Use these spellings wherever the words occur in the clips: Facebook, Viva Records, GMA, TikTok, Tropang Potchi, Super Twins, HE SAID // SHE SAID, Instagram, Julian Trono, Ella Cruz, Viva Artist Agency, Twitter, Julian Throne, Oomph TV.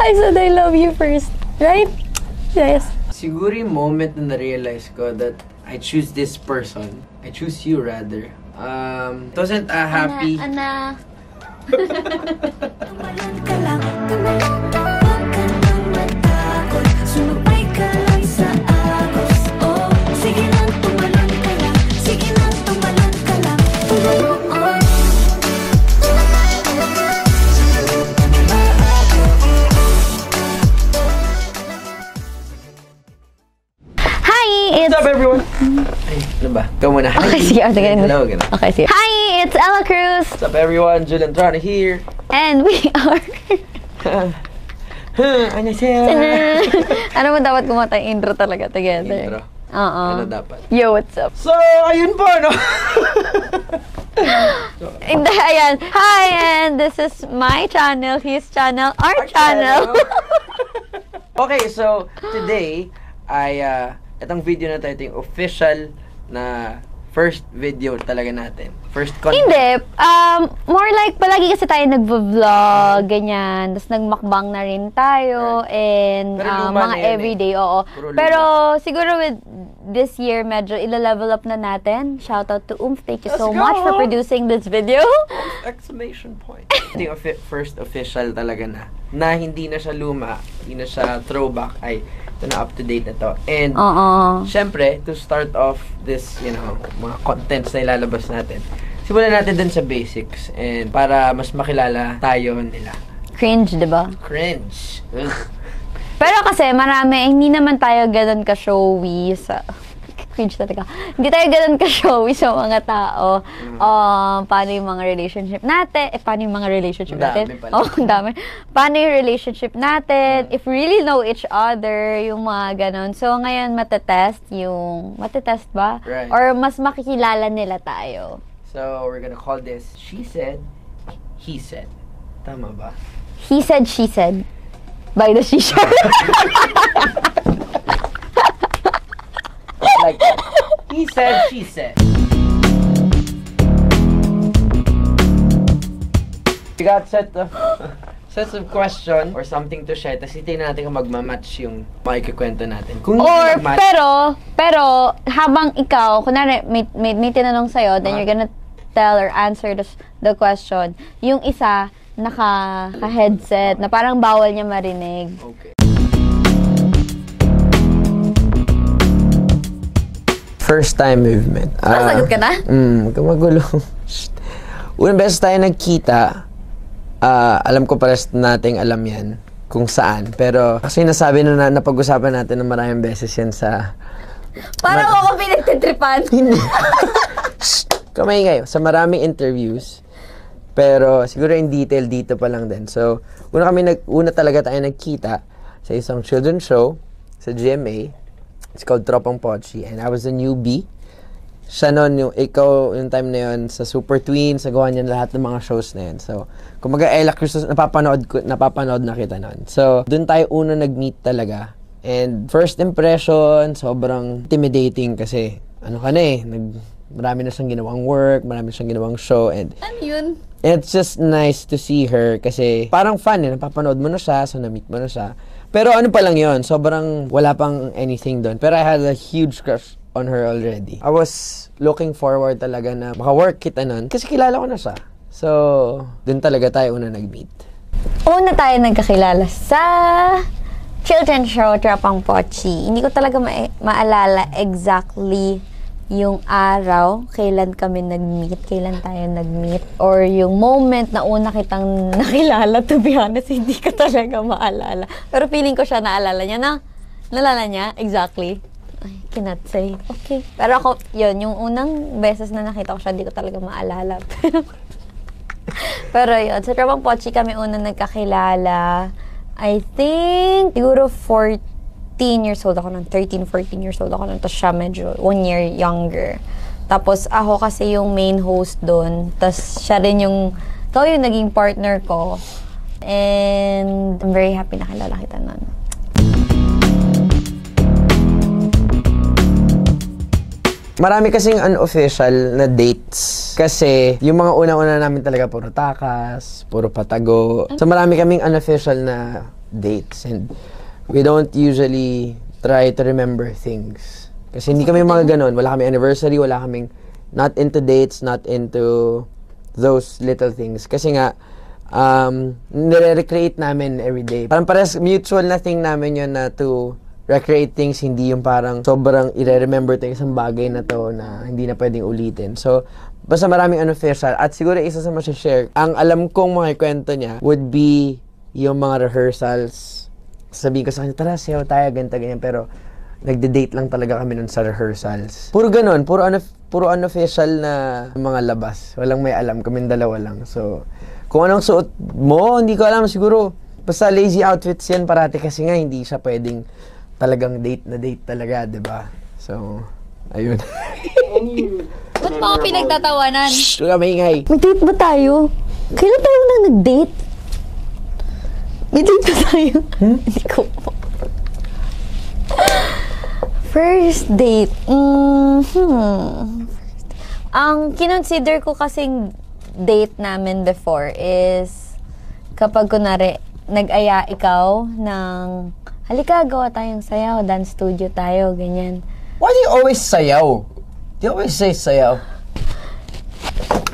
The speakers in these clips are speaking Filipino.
I said I love you first, right? Yes. Siguro yung moment na na-realize ko that I choose this person. I choose you rather. It wasn't a happy... Ana, ana. What's up, everyone? Ay, ano ba? Go muna. Hi. Okay, sige. Hello, gano. Okay, sige. Hi, it's Ella Cruz. What's up, everyone? Julian Trono here. And we are... Annyeonghaseyo. Ano ba dapat gumawa tayo? Intro talaga together. Intro? Oo. Ano dapat? Yo, what's up? So, ayun po, no? Ayan. Hi, and this is my channel, his channel, our channel. Okay, so today, itong video na tayo, ito yung official na first video talaga natin. First content. Hindi. More like, palagi kasi tayo nag-vlog, ganyan. Tapos nagmakbang na rin tayo. And mga everyday, oo. Pero siguro with this year, medyo ila-level up na natin. Shoutout to Oomph. Thank you so much for producing this video. Exclamation point. Ito yung first official talaga na hindi na siya luma, hindi na siya throwback, ay ito na up-to-date na to. And, syempre, to start off this, you know, mga contents na ilalabas natin, simulan natin dun sa basics and para mas makilala tayo nila. Cringe, diba? Cringe. Ugh. Pero kasi, marami, hindi naman tayo ganun ka-showy sa... Cringe talaga. Hindi tayo ganun ka-showy sa mga tao. Paano yung mga relationship natin? Paano yung mga relationship natin? Ang dami. Paano yung relationship natin? If we really know each other, yung mga ganun. So, ngayon, matetest ba? Right. Or mas makikilala nila tayo. So, we're gonna call this, she said, he said. Tama ba? He said, she said. By the she said. Like that. He said, she said. We got sets of question or something to share. Tapos itignan natin kung magmamatch yung makikikwento natin. Kung or, pero, habang ikaw, kunwari, may tinanong sa'yo, then you're gonna tell or answer the question. Yung isa, naka-headset, na parang bawal niya marinig. Okay. First time we've met. Nasagot ka na? Magulo. Unang beses tayo nagkita, alam ko pares nating alam yan kung saan. Pero kasi nasabi na napag-usapan natin ng maraming beses yan sa... Parang ako pinagtitripan. Hindi. Kamay kayo. Sa maraming interviews. Pero siguro in detail dito pa lang din. So, una talaga tayo nagkita sa isang children's show sa GMA. It's called Tropang Potchi, and I was a newbie. Siya nun, yung time na yun, sa Super Twins, nagawa niya lahat ng mga shows na yun. So, kumaga Ella Cruz, napapanood na kita nun. So, dun tayo una nag-meet talaga. And first impression, sobrang intimidating kasi, ano ka na eh, marami na siyang ginawang work, marami siyang ginawang show, and... Ano yun? It's just nice to see her kasi parang fun eh, napapanood mo na siya, so na-meet mo na siya. Pero ano pa lang yun, sobrang wala pang anything doon. Pero I had a huge crush on her already. I was looking forward talaga na maka-work kita nun kasi kilala ko na siya. So, dun talaga tayo una nag-meet. Una tayo nagkakilala sa children's show, Tropang Potchi. Hindi ko talaga maalala exactly yung araw, kailan tayo nag-meet, or yung moment na una kitang nakilala, to be honest, hindi ko talaga maalala. Pero feeling ko siya naalala niya na, nalala niya, exactly. I cannot say. Okay. Pero ako, yun, yung unang beses na nakita ko siya, hindi ko talaga maalala. Pero yun, sa Tropang Potchi kami unang nagkakilala, I think, siguro 13 years old ako nun. 13, 14 years old ako nun. Tapos siya medyo 1 year younger. Tapos ako kasi yung main host doon. Tapos siya rin yung naging partner ko. And I'm very happy na kilala kita nun. Marami kasing unofficial na dates. Kasi yung mga una-una namin talaga puro takas, puro patago. So marami kaming unofficial na dates. And we don't usually try to remember things. Kasi hindi kami mga ganon. Wala kami anniversary, wala kaming not into dates, not into those little things. Kasi nga, nire-recreate namin everyday. Parang pares mutual na thing namin yun na to recreate things, hindi yung parang sobrang i-remember ito yung isang bagay na to na hindi na pwedeng ulitin. So, basta maraming unofficial. At siguro isa sa masashare, ang alam kong mga kwento niya would be yung mga rehearsals. Sabihin ko sa kanya, tara, sayo tayo, ganito, ganyan. Pero, nagde-date lang talaga kami nun sa rehearsals. Puro ganun, puro unofficial na mga labas. Walang may alam, kaming dalawa lang. So, kung anong suot mo, hindi ko alam siguro. Basta lazy outfits yan parati kasi nga hindi siya pwedeng talagang date na date talaga, di ba? So, ayun. Ba't pa ako pinagtatawanan? Shhh! Wala maingay. Mag-date ba tayo? Kailan tayo na nag-date? May date ba tayo? Hindi ko po. First date? Ang kinonsider ko kasing date namin before is kapag kunwari nag-aya ikaw ng halika, gawa tayong sayaw, dance studio tayo, ganyan. Why do you always sayaw? Do you always say sayaw?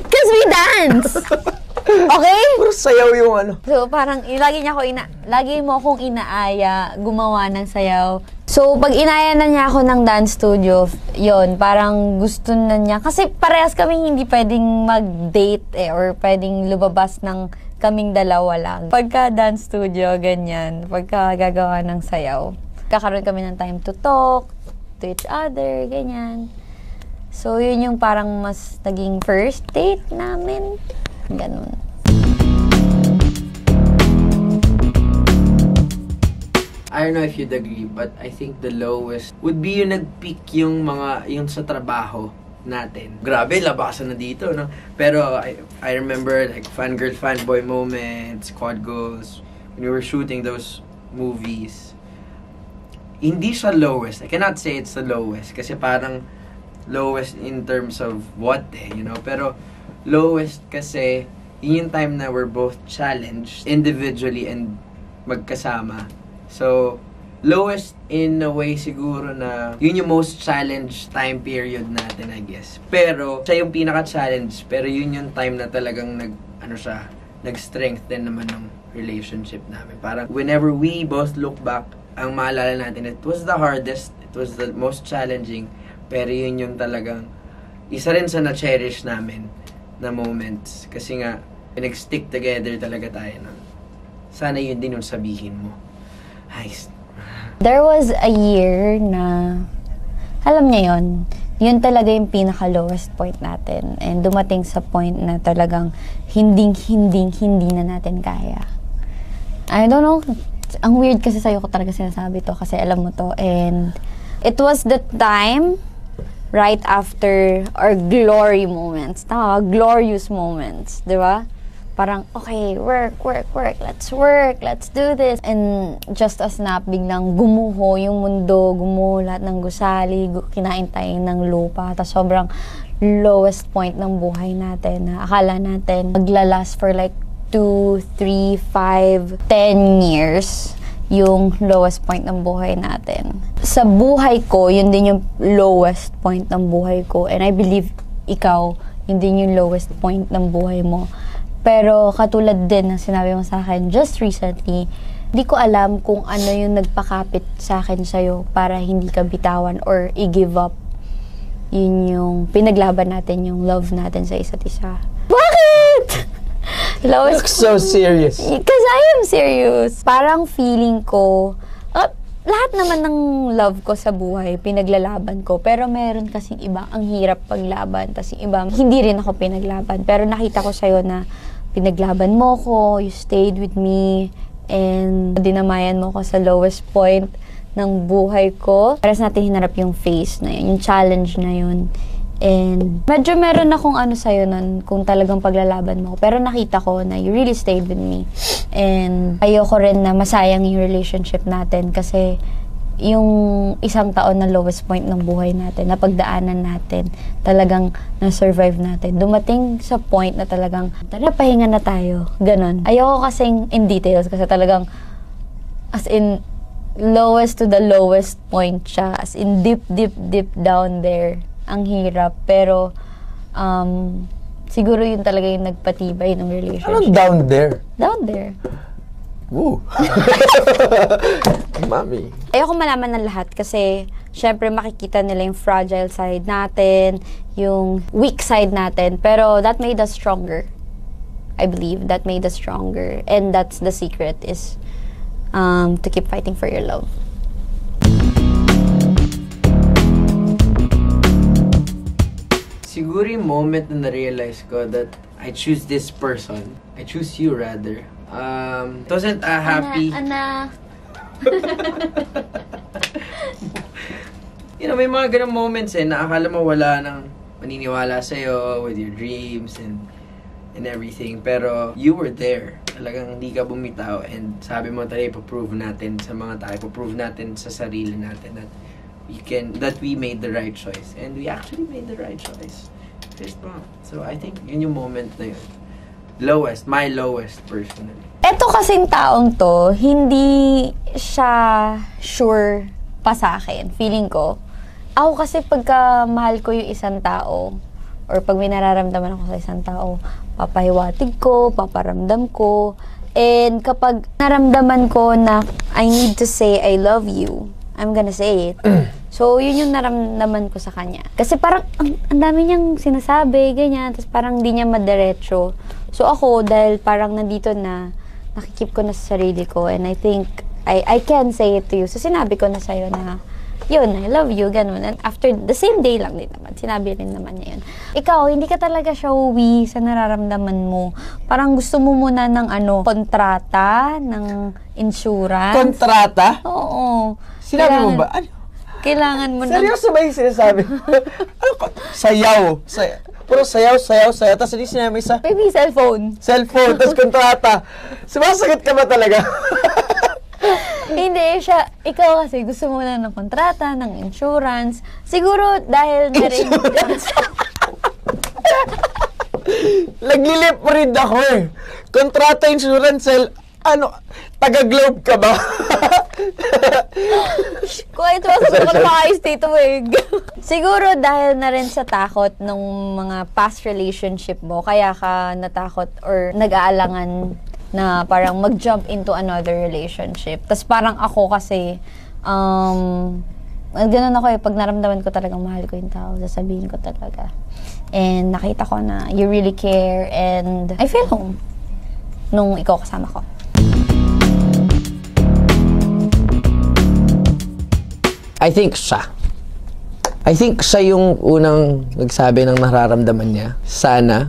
Because we dance! Okay? Puro sayaw yung ano. So parang lagi mo akong inaaya gumawa ng sayaw. So pag inaya na niya ako ng dance studio, yon parang gusto na niya. Kasi parehas kami hindi pwedeng mag-date eh, or pwedeng lumabas ng kaming dalawa lang. Pagka dance studio, ganyan. Pagka gagawa ng sayaw. Kakaroon kami ng time to talk to each other, ganyan. So, yun yung parang mas naging first date namin. Ganun. I don't know if you'd agree, but I think the lowest would be yung nag-peak yung mga, yung sa trabaho natin. Grabe, labasan na dito, no? Pero I remember like fangirl, fanboy moments, quad goals, when we were shooting those movies. Hindi siya lowest. I cannot say it's the lowest kasi parang lowest in terms of what eh, you know? Pero lowest kasi yun yung time na we're both challenged individually and magkasama. So, lowest in a way siguro na yun yung most challenge time period natin, I guess. Pero siya yung pinaka-challenge, pero yun yung time na talagang nag-strengthen naman ng relationship namin. Parang whenever we both look back, ang maalala natin, it was the hardest, it was the most challenging, pero yun yung talagang isa rin sa na-cherish namin na moments. Kasi nga, pinag-stick together talaga tayo na sana yun din yung sabihin mo. Ay, there was a year na, alam niya yun, yun talaga yung pinaka-lowest point natin. And dumating sa point na talagang hindi na natin kaya. I don't know, ang weird kasi sa'yo ko talaga sinasabi to kasi alam mo to. And it was the time right after our glory moments, glorious moments, di ba? Parang, okay, work, work, let's do this. And just as na, biglang gumuho yung mundo, gumuho lahat ng gusali, kinain tayo ng lupa. Tapos sobrang lowest point ng buhay natin na akala natin maglalast for like 2, 3, 5, 10 years yung lowest point ng buhay natin. Sa buhay ko, yun din yung lowest point ng buhay ko. And I believe ikaw, yun din yung lowest point ng buhay mo. Pero katulad din ng sinabi mo sa akin just recently, hindi ko alam kung ano yung nagpakapit sa akin sa'yo para hindi ka bitawan or i-give up. Yun yung pinaglaban natin, yung love natin sa isa't isa. Bakit? You look so serious. Because I am serious. Parang feeling ko, lahat naman ng love ko sa buhay, pinaglalaban ko. Pero meron kasing iba, ang hirap paglaban. Tapos yung iba, hindi rin ako pinaglaban. Pero nakita ko sa'yo na, pinaglaban mo ko, you stayed with me, and dinamayan mo ko sa lowest point ng buhay ko. Pares natin hinarap yung phase na yun, yung challenge na yun. And medyo meron akong ano sa'yo nun, kung talagang paglalaban mo ko. Pero nakita ko na you really stayed with me. And ayoko rin na masayang yung relationship natin kasi yung isang taon na lowest point ng buhay natin, na pagdaanan natin, talagang na-survive natin. Dumating sa point na talagang, tara, pahinga na tayo. Ganon. Ayoko kasing in details kasi talagang, as in, lowest to the lowest point siya. As in, deep, deep, deep down there. Ang hirap. Pero, siguro yun talaga yung nagpatibay ng relationship. Anong down there? Down there. Woo! Mami. Ayoko malaman ng lahat kasi syempre makikita nila yung fragile side natin, yung weak side natin, pero that made us stronger. I believe that made us stronger, and that's the secret, is to keep fighting for your love. Siguro yung moment na na-realize ko that I choose this person, I choose you rather. It wasn't a happy... Ana, you know, may mga ganang moments eh, na akala mo wala nang maniniwala sa'yo with your dreams and everything. Pero, you were there. Talagang hindi ka bumitaw. And sabi mo tayo, ipaprove natin sa mga tayo, ipaprove natin sa sarili natin that we can, that we made the right choice. And we actually made the right choice. First bomb. So, I think yun yung moment na yun. Lowest, my lowest personally. Eto kasing taong to, hindi siya sure pa sa akin, feeling ko. Ako kasi pagka mahal ko yung isang tao, or pag may nararamdaman ako sa isang tao, papahiwatig ko, paparamdam ko. And kapag naramdaman ko na I need to say I love you, I'm gonna say it. So, yun yung naramdaman ko sa kanya. Kasi parang, ang dami niyang sinasabi, ganyan. Tapos parang hindi niya madiretso. So, ako, dahil parang nandito na, nakikip ko na sa sarili ko. And I think, I can say it to you. So, sinabi ko na sa'yo na, yun, I love you, ganun. And after, the same day lang din naman, sinabi rin naman niya yun. Ikaw, hindi ka talaga showy sa nararamdaman mo. Parang gusto mo muna ng ano, kontrata, ng insurance. Kontrata? Oo. Sinabi mo ba? Ano? Kailangan mo na... Seryoso ba yung sinasabi? Ano ko? Sayaw. Puro sayaw. Tapos hindi sinabi sa... Baby, cellphone. Cellphone. Tapos kontrata. Sumasagot ka ba talaga? Hindi siya. Ikaw kasi gusto mo na ng kontrata, ng insurance. Siguro dahil na rin... Insurance? Naglilip rin ako eh. Kontrata, insurance, ano, taga-globe ka ba? Kahit masagot ko na makaayos dito eh. Siguro dahil na rin sa takot ng mga past relationship mo, kaya ka natakot or nag-aalangan na parang mag-jump into another relationship. Tapos parang ako kasi, ganun ako eh, pag naramdaman ko talagang mahal ko yung tao, sasabihin ko talaga. And nakita ko na you really care and I feel home nung ikaw kasama ko. I think siya. I think siya yung unang nagsabi ng nararamdaman niya. Sana.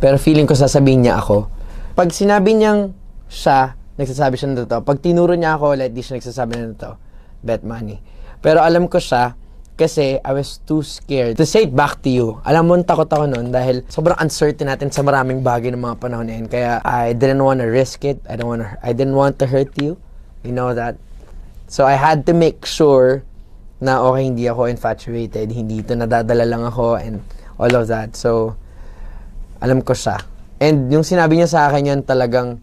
Pero feeling ko sasabihin niya ako. Pag sinabi niyang siya, nagsasabi siya na to. Pag tinuro niya ako, like, di siya nagsasabi na to. Bet money. Pero alam ko siya, kasi I was too scared to say it back to you. Alam mo, takot ako nun dahil sobrang uncertain natin sa maraming bagay ng mga panahon na yun. Kaya I didn't want to risk it. I didn't want to hurt you. You know that. So I had to make sure na okay, hindi ako infatuated, hindi ito nadadala lang ako and all of that. So, alam ko siya. And yung sinabi niya sa akin yun talagang,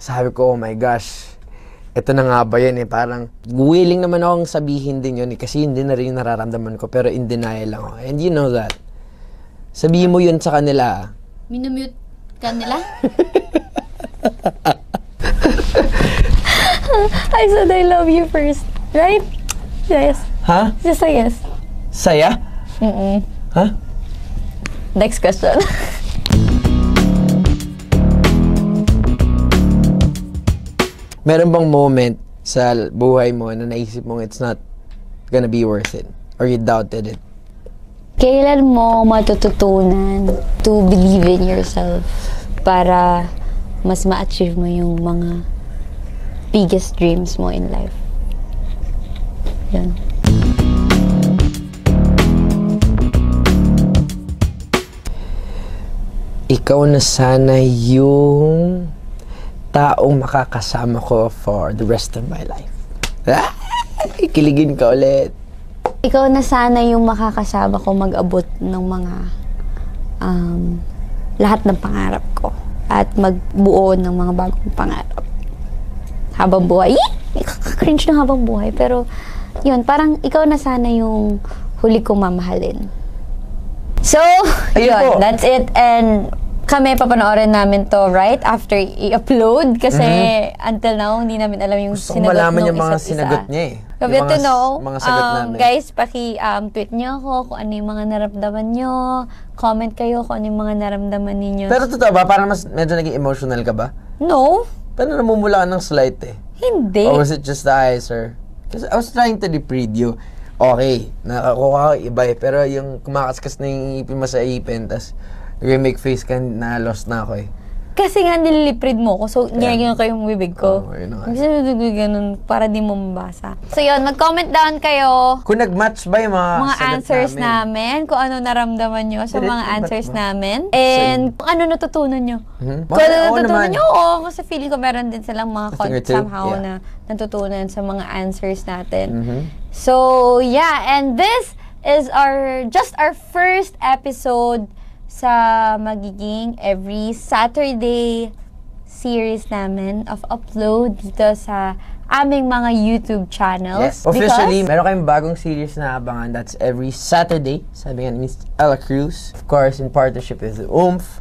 sabi ko, oh my gosh, ito na nga ba yun eh, parang willing naman akong sabihin din yun eh, kasi hindi na rin yung nararamdaman ko, pero in denial ako. And you know that. Sabihin mo yun sa kanila. Minumute ka nila? I said I love you first, right? Yes. Huh? Just say yes. Saya? Mm-mm. Huh? Next question. Meron bang moment sa buhay mo na naisip mong it's not gonna be worth it? Or you doubted it? Kailan mo matututunan to believe in yourself para mas ma-achieve mo yung mga biggest dreams mo in life? Yan. Ikaw na sana yung taong makakasama ko for the rest of my life. Ay, kiligin ka ulit. Ikaw na sana yung makakasama ko mag-abot ng mga lahat ng pangarap ko at magbuo ng mga bagong pangarap. Habang buhay. Cringe na habang buhay. Pero, yun, parang ikaw na sana yung huli kong mamahalin. So, yun, that's it. And kami, papanoorin namin to right after i-upload. Kasi until now, hindi namin alam yung gusto sinagot ng mga sinagot niya eh. Yung mga, to know, mga sagot namin. Guys, paki-tweet niyo ako kung ano yung mga naramdaman niyo. Comment kayo kung ano yung mga naramdaman niyo. Pero totoo ba? Parang mas medyo naging emotional ka ba? No. Pero namumula ng slight eh. Hindi. Or was it just the eyes, or? Because I was trying to depreed you. Okay, nakakuha ko iba eh. Pero yung kumakaskas na yung ipin mo sa ipin, tas nag-make face ka, na-lost na ako eh. Kasi nga nililipreed mo ko, so ganyan ko yung bibig ko. Oh, yun nga. Ganun, para di mo mabasa. So yun, mag-comment down kayo. Kung nag-match ba yung mga answers namin. Kung ano naramdaman nyo sa mga answers namin. And kung ano natutunan nyo. Kung ano natutunan nyo, oo. Kasi feeling ko meron din silang mga content somehow na natutunan sa mga answers natin. So, yeah. And this is just our first episode sa magiging every Saturday series namin of upload dito sa aming mga YouTube channels. Yes. Officially, meron kayong bagong series na abangan. That's every Saturday. Sabi nga ni Miss Ella Cruz. Of course, in partnership with Oomph.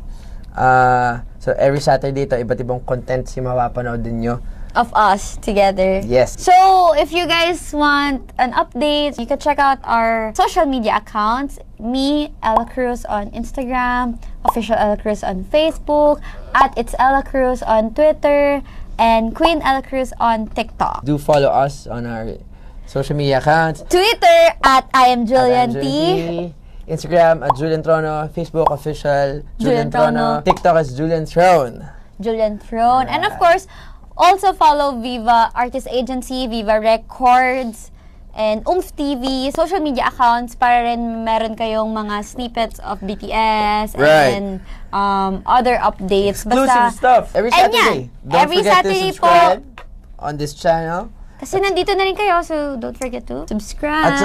So, every Saturday ito, iba't ibang contents yung mapapanood din nyo. Of us together. Yes. So, if you guys want an update, you can check out our social media accounts. Me, Ella Cruz on Instagram, Official Ella Cruz on Facebook, at It's Ella Cruz on Twitter, and Queen Ella Cruz on TikTok. Do follow us on our social media accounts. Twitter at I am Julian T. Instagram at Julian Trono. Facebook Official Julian Trono. TikTok is Julian Throne. Julian Throne. And of course, also follow Viva Artist Agency, Viva Records, and Oomph TV, social media accounts para rin meron kayong mga snippets of BTS and other updates. Exclusive stuff! Every Saturday! Don't forget to subscribe on this channel. Kasi nandito na rin kayo, so don't forget to subscribe,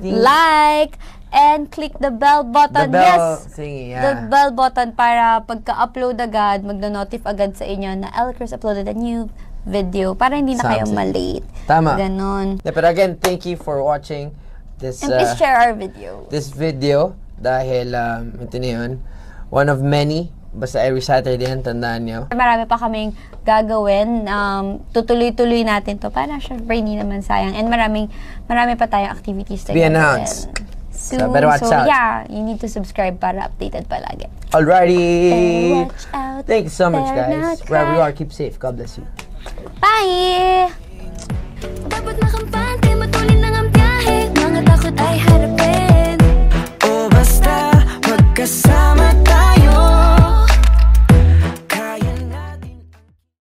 like, and click the bell button. The bell button para pagka-upload agad, magno-notify agad sa inyo na Ella Cruz uploaded a new video para hindi na kayo malate. Tama. Ganon. Yeah, but again, thank you for watching this. And please share our video. This video, dahil ito na yun, one of many. Basta every Saturday yan, tandaan nyo. Marami pa kaming gagawin. Tutuloy-tuloy natin to para syempre hindi naman sayang. And marami pa tayong activities to be announced. So, better watch out. Yeah, you need to subscribe para updated palagi. Alrighty! Thank you so much, guys. Wherever you are, keep safe. God bless you. Bye!